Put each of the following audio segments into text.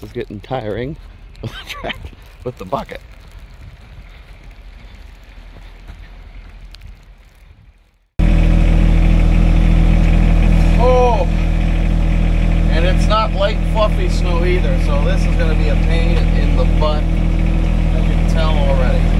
was getting tiring on the track with the bucket. Oh, and it's not light fluffy snow either, so this is going to be a pain in the butt. I can tell already.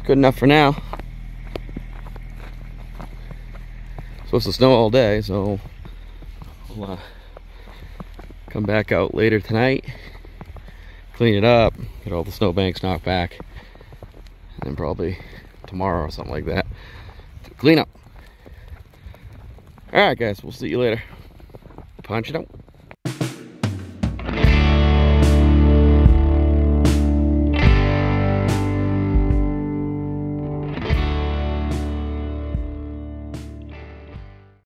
It's good enough for now. It's supposed to snow all day, so I'll come back out later tonight, clean it up, get all the snow banks knocked back, and then probably tomorrow or something like that, clean up. Alright guys, we'll see you later. Punch it out.